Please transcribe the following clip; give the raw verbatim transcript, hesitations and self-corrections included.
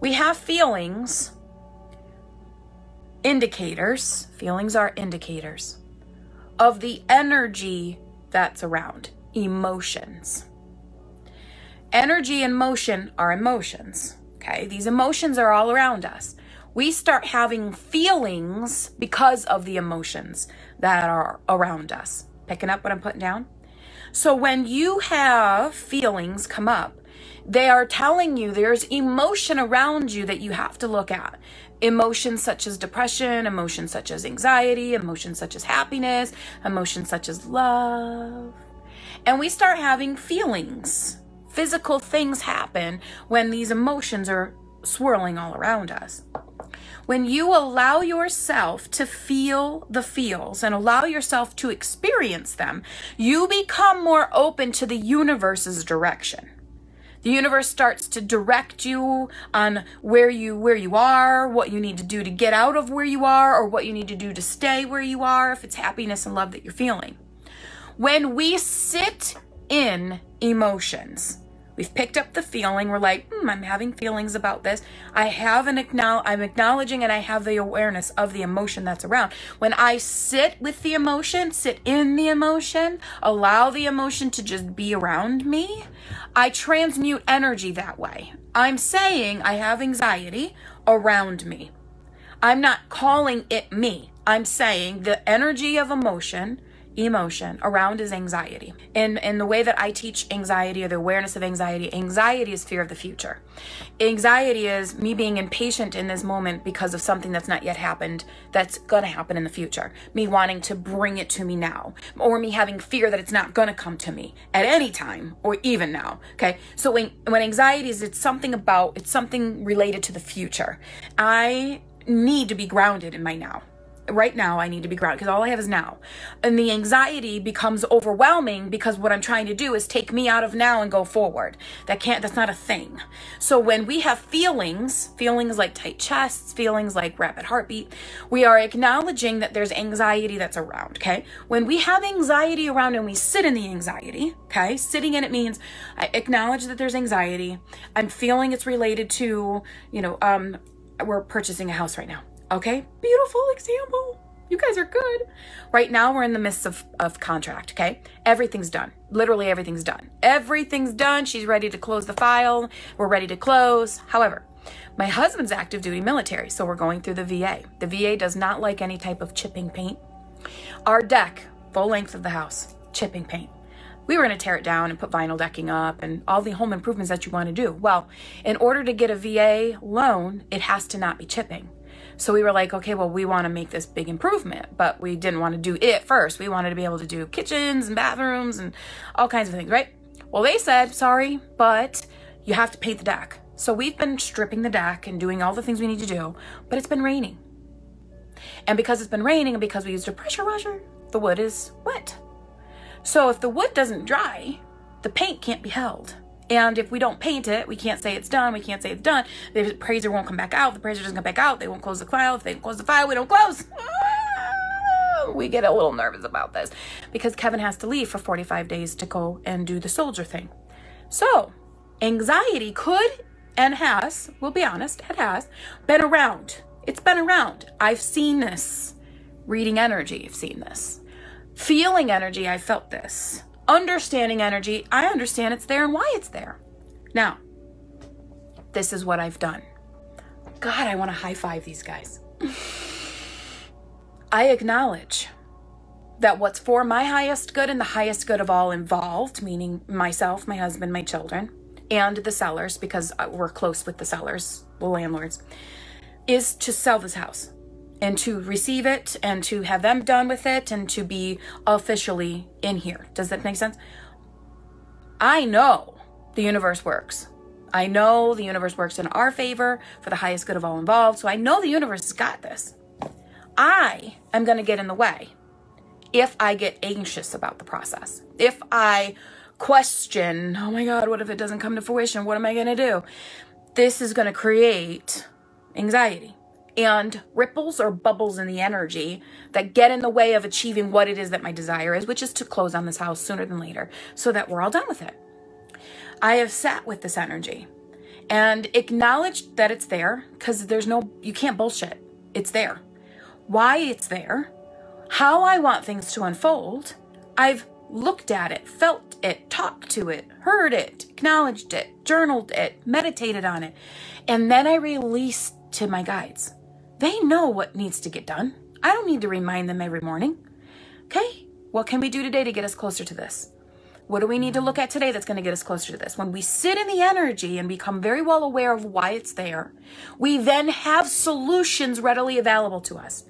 We have feelings, indicators. Feelings are indicators of the energy that's around, emotions. Energy and motion are emotions, okay? These emotions are all around us. We start having feelings because of the emotions that are around us. Picking up what I'm putting down? So when you have feelings come up, they are telling you there's emotion around you that you have to look at. Emotions such as depression, emotions such as anxiety, emotions such as happiness, emotions such as love. And we start having feelings. Physical things happen when these emotions are swirling all around us. When you allow yourself to feel the feels and allow yourself to experience them, you become more open to the universe's direction. The universe starts to direct you on where you where you are, what you need to do to get out of where you are, or what you need to do to stay where you are, if it's happiness and love that you're feeling. When we sit in emotions, we've picked up the feeling, we're like, hmm, I'm having feelings about this. I have an acknowledge, I'm acknowledging and I have the awareness of the emotion that's around. When I sit with the emotion, sit in the emotion, allow the emotion to just be around me, I transmute energy that way. I'm saying I have anxiety around me. I'm not calling it me. I'm saying the energy of emotion Emotion around is anxiety. In, in the way that I teach anxiety or the awareness of anxiety, anxiety is fear of the future. Anxiety is me being impatient in this moment because of something that's not yet happened that's gonna happen in the future. Me wanting to bring it to me now, or me having fear that it's not gonna come to me at any time or even now, okay? So when, when anxiety is, it's something about, it's something related to the future. I need to be grounded in my now. Right now, I need to be grounded because all I have is now. And the anxiety becomes overwhelming because what I'm trying to do is take me out of now and go forward. That can't, that's not a thing. So when we have feelings, feelings like tight chests, feelings like rapid heartbeat, we are acknowledging that there's anxiety that's around, okay? When we have anxiety around and we sit in the anxiety, okay? Sitting in it means I acknowledge that there's anxiety. I'm feeling it's related to, you know, um, we're purchasing a house right now. Okay, beautiful example. You guys are good. Right now we're in the midst of, of contract, okay? Everything's done. Literally everything's done. Everything's done. She's ready to close the file. We're ready to close. However, my husband's active duty military, so we're going through the V A. The V A does not like any type of chipping paint. Our deck, full length of the house, chipping paint. We were gonna tear it down and put vinyl decking up and all the home improvements that you wanna do. Well, in order to get a V A loan, it has to not be chipping. So we were like, okay, well, we want to make this big improvement, but we didn't want to do it first. We wanted to be able to do kitchens and bathrooms and all kinds of things, right? Well, they said, sorry, but you have to paint the deck. So we've been stripping the deck and doing all the things we need to do, but it's been raining. And because it's been raining and because we used a pressure washer, the wood is wet. So if the wood doesn't dry, the paint can't be held. And if we don't paint it, we can't say it's done. We can't say it's done. The appraiser won't come back out. The appraiser doesn't come back out. They won't close the file. If they don't close the file, we don't close. We get a little nervous about this because Kevin has to leave for forty-five days to go and do the soldier thing. So anxiety could and has, we'll be honest, it has been around. It's been around. I've seen this. Reading energy, I've seen this. Feeling energy, I felt this. Understanding energy, I understand it's there and why it's there. Now, this is what I've done. God, I want to high five these guys. I acknowledge that what's for my highest good and the highest good of all involved, meaning myself, my husband, my children, and the sellers, because we're close with the sellers, the landlords, is to sell this house and to receive it and to have them done with it and to be officially in here. Does that make sense? I know the universe works. I know the universe works in our favor for the highest good of all involved. So I know the universe has got this. I am gonna get in the way if I get anxious about the process. If I question, oh my God, what if it doesn't come to fruition? What am I gonna do? This is gonna create anxiety and ripples or bubbles in the energy that get in the way of achieving what it is that my desire is, which is to close on this house sooner than later so that we're all done with it. I have sat with this energy and acknowledge that it's there, because there's no, you can't bullshit. It's there. Why it's there, how I want things to unfold. I've looked at it, felt it, talked to it, heard it, acknowledged it, journaled it, meditated on it. And then I release to my guides. They know what needs to get done. I don't need to remind them every morning. Okay, what can we do today to get us closer to this? What do we need to look at today that's going to get us closer to this? When we sit in the energy and become very well aware of why it's there, we then have solutions readily available to us.